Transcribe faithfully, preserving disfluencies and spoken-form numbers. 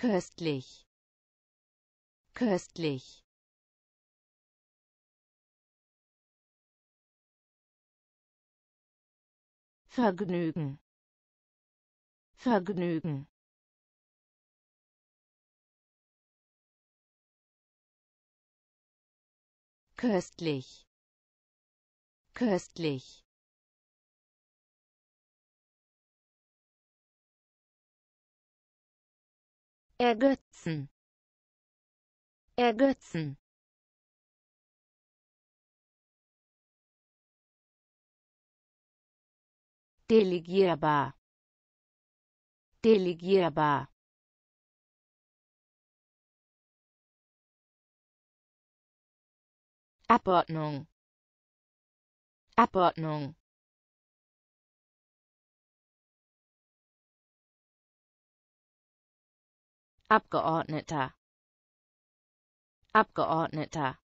köstlich, köstlich, Vergnügen, Vergnügen, köstlich, köstlich, ergötzen, ergötzen, delegierbar, delegierbar, Abordnung, Abordnung, Abgeordneter, Abgeordneter,